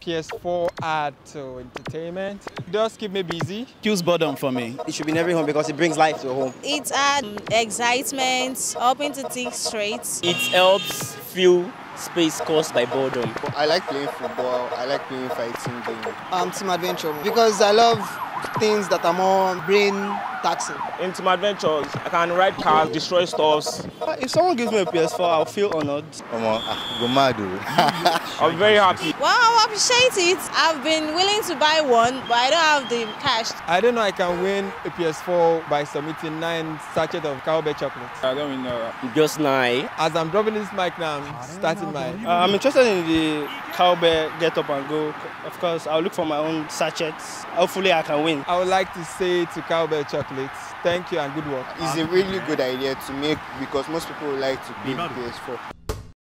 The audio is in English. PS4 art to entertainment. It does keep me busy. Kills boredom for me. It should be in every home because it brings life to a home. It adds excitement, helping to think straight. It helps fill space caused by boredom. I like playing football. I like playing fighting games. Team adventure because I love things that are more brain taxing. In some adventures, I can ride cars, destroy stuffs. If someone gives me a PS4, I'll feel honored. Come on, go mad. I'm very happy. Well, I appreciate it. I've been willing to buy one, but I don't have the cash. I don't know I can win a PS4 by submitting 9 sachets of Cowbell Chocolate. I don't even know. Just 9. As I'm dropping this mic now, I'm starting mine. I'm interested in the Cowbell Get Up and Go. Of course, I'll look for my own sachets. Hopefully, I can win. I would like to say to Cowbell Chocolate, thank you and good work. It's a really good idea to make because most people like to be PS4.